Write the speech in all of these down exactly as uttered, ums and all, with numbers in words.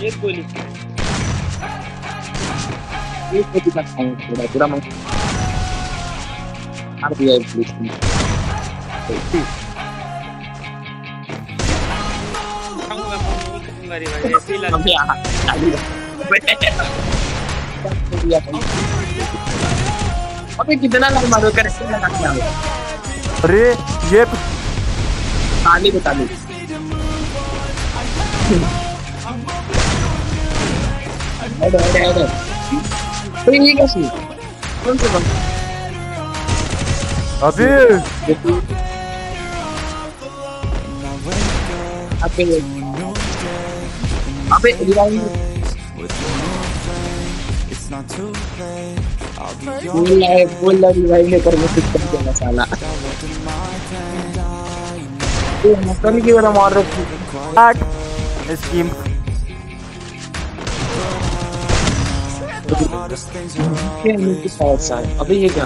ये कोई नहीं, ये कोई तक नहीं पूरा पूरा मैं आरबीआई पुलिस में हम लोग मारी भाई ऐसी लग रही है अबे कितना लग मारो कर ऐसे लगा क्या। अरे ये ताली बता दी हेलो हेलो कोई नहीं कैसी कौन से बंद अभी अबे अबे रिवाइंड बोल रहा बोल रहा रिवाइंड कर मैं कुछ कर देना साला तो मस्तानी की वाला मार रहा है स्कीम अभी ये क्या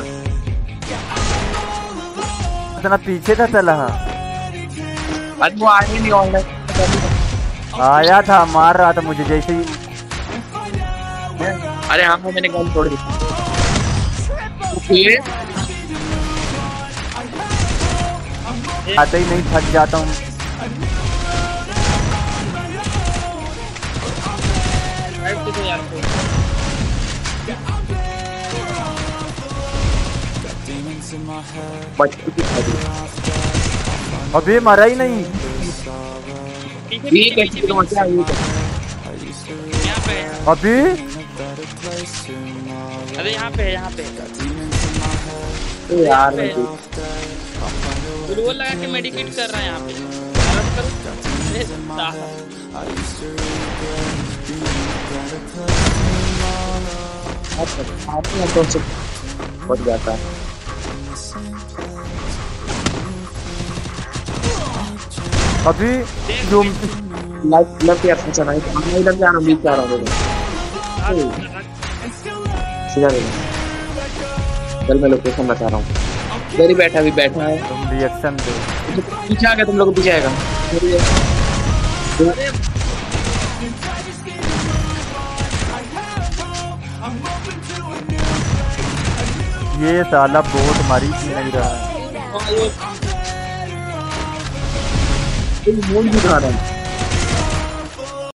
इतना पीछे था चला वो आगे नहीं ऑनलाइन आया था मार रहा था मुझे जैसे ही। अरे हाँ मैंने गन छोड़ दी आते ही नहीं थक जाता हूँ यार अभी मरा ही नहीं अभी। अरे यहाँ पे यहाँ पे यार वो लगा के मेडिकेट कर रहा है यहाँ पे बहुत जाता है। अभी जो लाइफ लाइफ यार अच्छा नहीं था मैं इधर जा रहा हूँ बीच जा रहा हूँ सीधा नहीं चल मैं लोकेशन बता रहा हूँ तेरी बैठा भी बैठा है तुम रिएक्शन दो पीछे आ गया तुम लोग पीछे आएगा ये साला बहुत मारी नहीं रहा है।